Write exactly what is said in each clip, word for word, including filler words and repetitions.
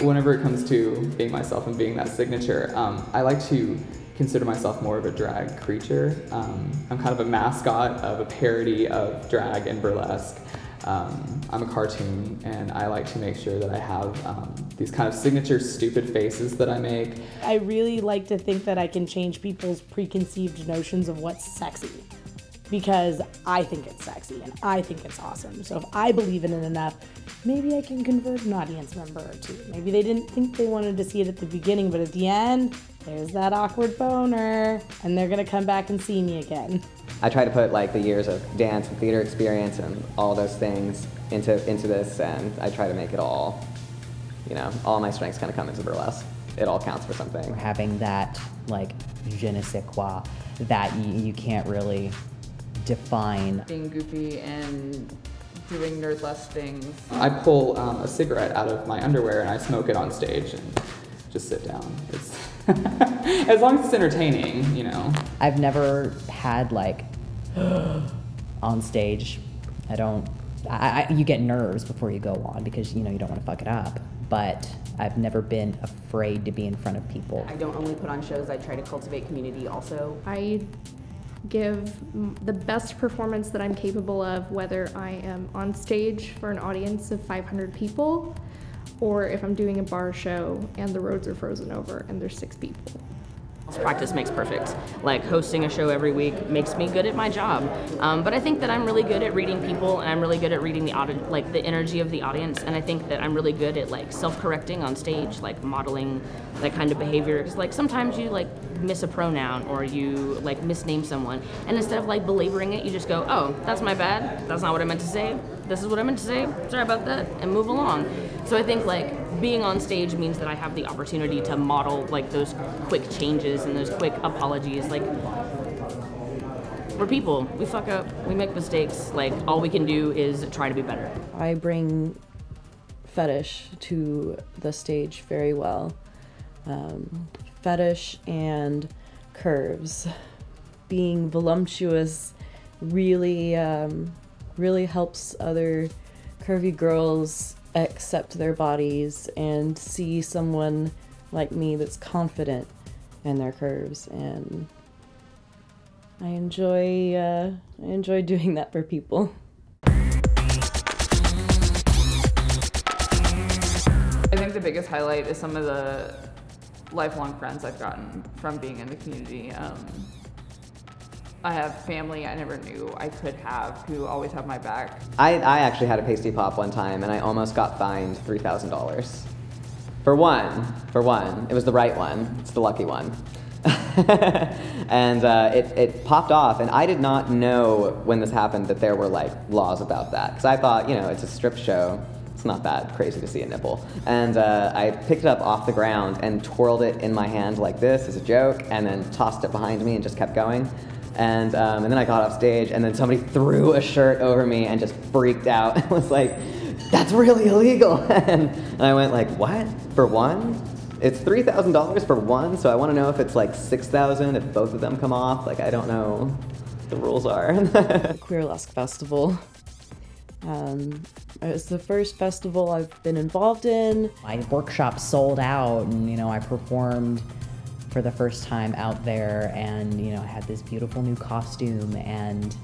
Whenever it comes to being myself and being that signature, um, I like to consider myself more of a drag creature. Um, I'm kind of a mascot of a parody of drag and burlesque. Um, I'm a cartoon, and I like to make sure that I have um, these kind of signature stupid faces that I make. I really like to think that I can change people's preconceived notions of what's sexy, because I think it's sexy and I think it's awesome. So if I believe in it enough, maybe I can convert an audience member or two. Maybe they didn't think they wanted to see it at the beginning, but at the end, there's that awkward boner, and they're gonna come back and see me again. I try to put like the years of dance and theater experience and all those things into, into this, and I try to make it all, you know, all my strengths kind of come into burlesque. It all counts for something. Having that like je ne sais quoi that you, you can't really define. Being goofy and doing nerdless things. I pull um, a cigarette out of my underwear and I smoke it on stage and just sit down. It's as long as it's entertaining, you know. I've never had like on stage. I don't. I, I, you get nerves before you go on because you know you don't want to fuck it up. But I've never been afraid to be in front of people. I don't only put on shows. I try to cultivate community also. I. give the best performance that I'm capable of, whether I am on stage for an audience of five hundred people or if I'm doing a bar show and the roads are frozen over and there's six people. Practice makes perfect. Like hosting a show every week makes me good at my job. Um, but I think that I'm really good at reading people, and I'm really good at reading the audi- like the energy of the audience. And I think that I'm really good at like self-correcting on stage, like modeling that kind of behavior. Because like sometimes you like miss a pronoun or you like misname someone, and instead of like belaboring it, you just go, "Oh, that's my bad. That's not what I meant to say. This is what I meant to say. Sorry about that," and move along. So I think like. Being on stage means that I have the opportunity to model like those quick changes and those quick apologies. Like, we're people, we fuck up, we make mistakes. Like, all we can do is try to be better. I bring fetish to the stage very well. Um, fetish and curves. Being voluptuous really, um, really helps other curvy girls accept their bodies and see someone like me that's confident in their curves, and I enjoy uh, I enjoy doing that for people. I think the biggest highlight is some of the lifelong friends I've gotten from being in the community. Um, I have family I never knew I could have who always have my back. I, I actually had a pasty pop one time, and I almost got fined three thousand dollars. For one, for one. It was the right one. It's the lucky one. And uh, it, it popped off, and I did not know when this happened that there were like laws about that. Because I thought, you know, it's a strip show. It's not that crazy to see a nipple. And uh, I picked it up off the ground and twirled it in my hand like this as a joke, and then tossed it behind me and just kept going. And, um, and then I got off stage, and then somebody threw a shirt over me and just freaked out and was like, "That's really illegal." And, and I went like, "What? For one? It's three thousand dollars for one, so I want to know if it's like six thousand dollars if both of them come off. Like, I don't know what the rules are." The Queerlusk Festival. Um, it was the first festival I've been involved in. My workshop sold out, and you know, I performed for the first time out there, and you know, I had this beautiful new costume, and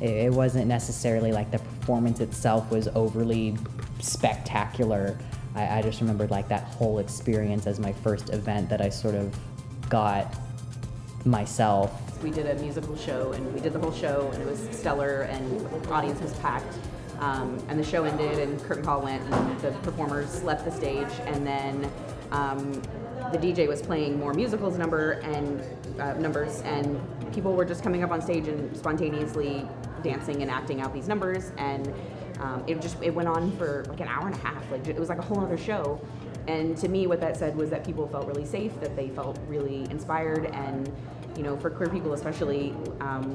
it, it wasn't necessarily like the performance itself was overly spectacular. I, I just remembered like that whole experience as my first event that I sort of got myself. We did a musical show, and we did the whole show, and it was stellar, and the audience was packed. Um, and the show ended, and curtain call went, and the performers left the stage, and then um, the D J was playing more musicals number and uh, numbers, and people were just coming up on stage and spontaneously dancing and acting out these numbers, and um, it just it went on for like an hour and a half. Like, it was like a whole other show, and to me, what that said was that people felt really safe, that they felt really inspired, and you know, for queer people especially, um,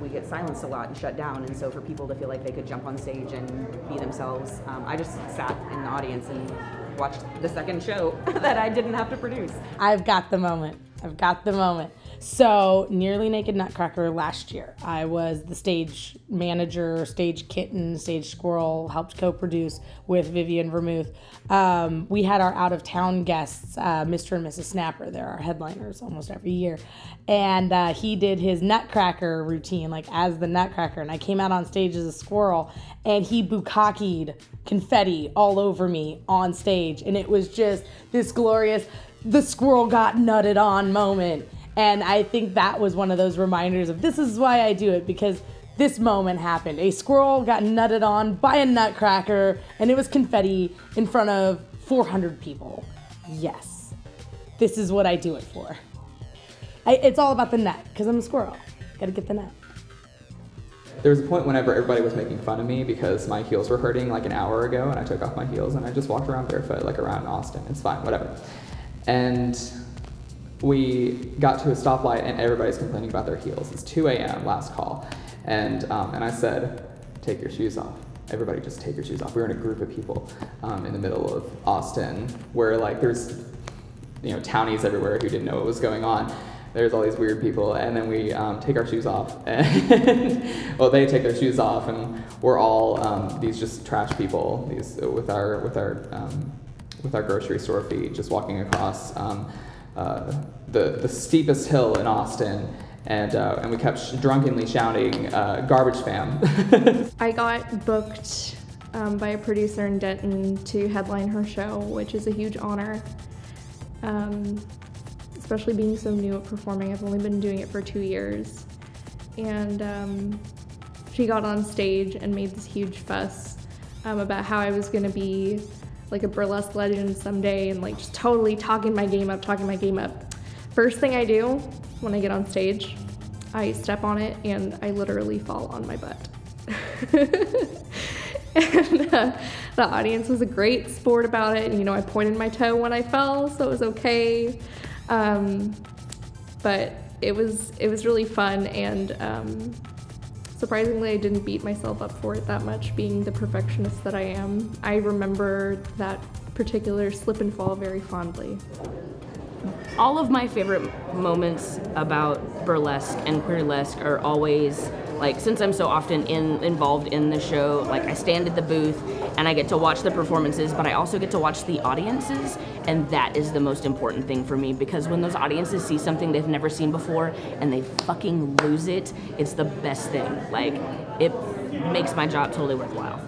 we get silenced a lot and shut down, and so for people to feel like they could jump on stage and be themselves, um, I just sat in the audience and watched the second show that I didn't have to produce. I've got the moment. I've got the moment. So, Nearly Naked Nutcracker last year. I was the stage manager, stage kitten, stage squirrel, helped co-produce with Vivian Vermouth. Um, we had our out-of-town guests, uh, Mister and Missus Snapper. They're our headliners almost every year. And uh, he did his nutcracker routine, like as the nutcracker. And I came out on stage as a squirrel, and he bukkakeed confetti all over me on stage. And it was just this glorious, the squirrel got nutted on moment. And I think that was one of those reminders of this is why I do it, because this moment happened. A squirrel got nutted on by a nutcracker, and it was confetti in front of four hundred people. Yes, this is what I do it for. I, it's all about the nut, because I'm a squirrel. Gotta get the nut. There was a point whenever everybody was making fun of me because my heels were hurting like an hour ago, and I took off my heels and I just walked around barefoot, like around Austin. It's fine, whatever. And we got to a stoplight and everybody's complaining about their heels. It's two A M, last call. And, um, and I said, take your shoes off. Everybody just take your shoes off. We were in a group of people um, in the middle of Austin where like there's, you know, townies everywhere who didn't know what was going on. There's all these weird people, and then we um, take our shoes off, and well, they take their shoes off, and we're all um, these just trash people, these with our with our um, with our grocery store feet, just walking across um, uh, the the steepest hill in Austin, and uh, and we kept sh drunkenly shouting uh, "garbage fam." I got booked um, by a producer in Denton to headline her show, which is a huge honor. Um, Especially being so new at performing. I've only been doing it for two years. And um, she got on stage and made this huge fuss um, about how I was gonna be like a burlesque legend someday and like just totally talking my game up, talking my game up. First thing I do when I get on stage, I step on it and I literally fall on my butt. And uh, the audience was a great sport about it. And, you know, I pointed my toe when I fell, so it was okay. Um, but it was, it was really fun, and um, surprisingly I didn't beat myself up for it that much, being the perfectionist that I am. I remember that particular slip and fall very fondly. All of my favorite moments about burlesque and Queerlusk are always, like, since I'm so often in, involved in the show, like I stand at the booth and I get to watch the performances, but I also get to watch the audiences, and that is the most important thing for me, because when those audiences see something they've never seen before and they fucking lose it, it's the best thing. Like, it makes my job totally worthwhile.